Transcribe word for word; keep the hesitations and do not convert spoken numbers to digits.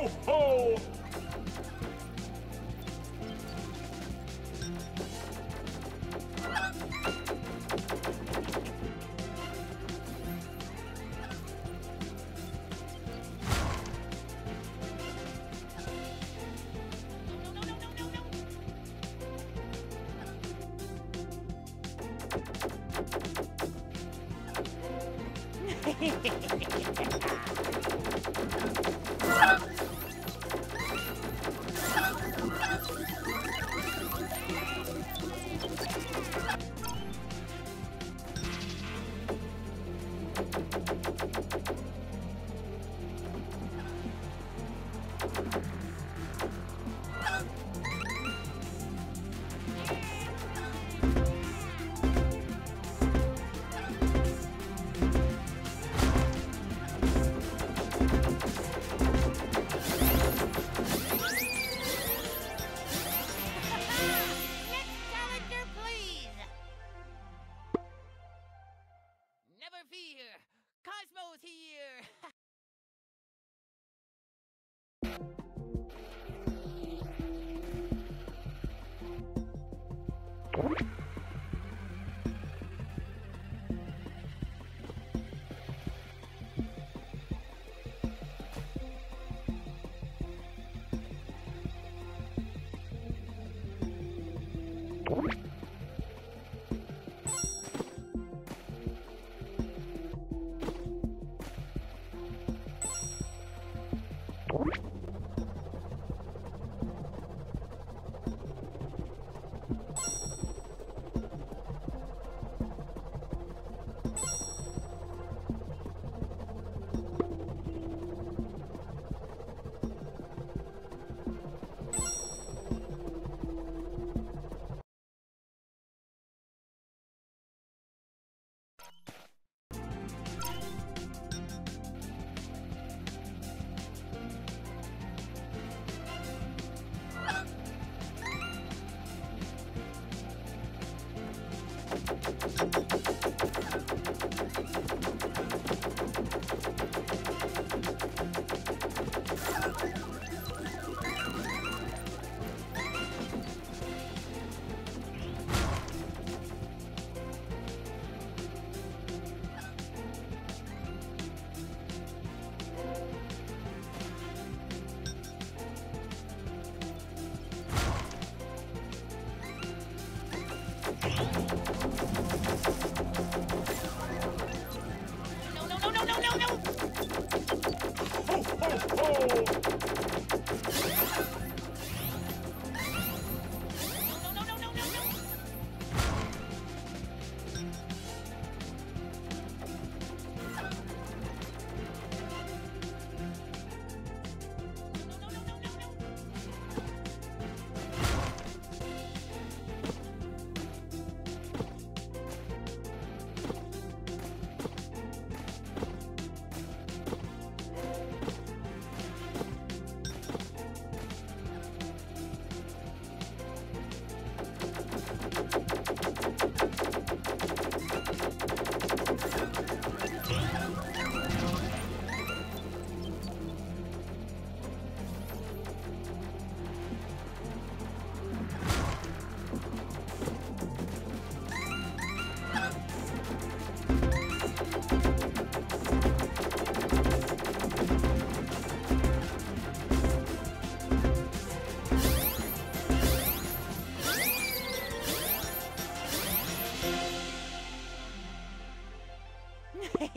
ho, ho!